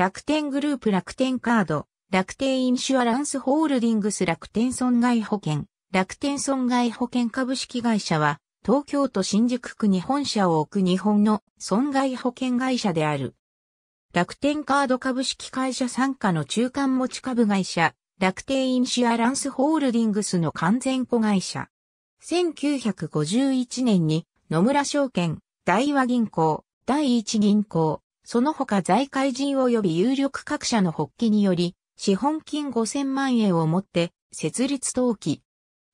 楽天グループ、楽天カード、楽天インシュアランスホールディングス、楽天損害保険、楽天損害保険株式会社は、東京都新宿区に本社を置く日本の損害保険会社である。楽天カード株式会社傘下の中間持ち株会社、楽天インシュアランスホールディングスの完全子会社。1951年に野村証券、大和銀行、第一銀行、その他財界人及び有力各社の発起により、資本金5000万円をもって設立登記。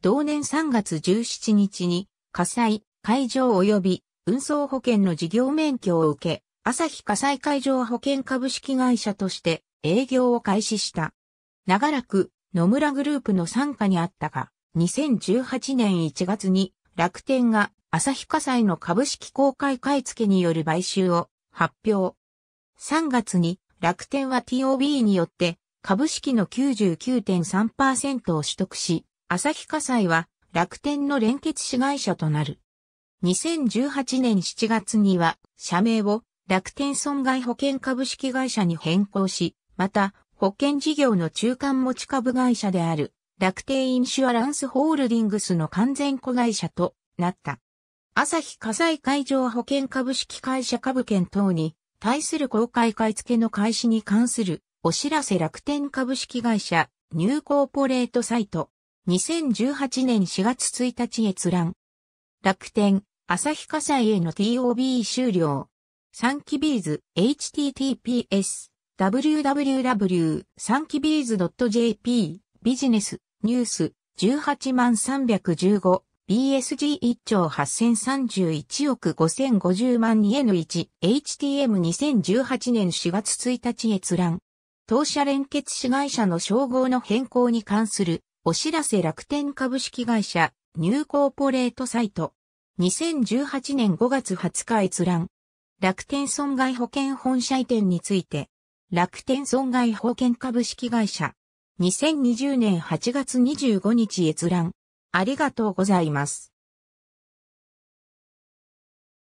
同年3月17日に、火災、海上及び運送保険の事業免許を受け、朝日火災海上保険株式会社として営業を開始した。長らく野村グループの傘下にあったが、2018年1月に楽天が朝日火災の株式公開買付による買収を発表。3月に楽天は TOB によって株式の 99.3% を取得し、朝日火災は楽天の連結子会社となる。2018年7月には社名を楽天損害保険株式会社に変更し、また保険事業の中間持ち株会社である楽天インシュアランスホールディングスの完全子会社となった。朝日火災海上保険株式会社株券等に対する公開買付の開始に関するお知らせ、楽天株式会社ニューコーポレートサイト。2018年4月1日閲覧。楽天、朝日火災への TOB 終了。サンキビーズ、https://www.sankibz.jp、ビジネス、ニュース、18315、BSG1 兆8031億5050万 2N1、HTM2018 年4月1日閲覧。当社連結子会社の称号の変更に関するお知らせ、楽天株式会社ニューコーポレートサイト。2018年5月20日閲覧。楽天損害保険本社移転について。楽天損害保険株式会社。2020年8月25日閲覧。ありがとうございます。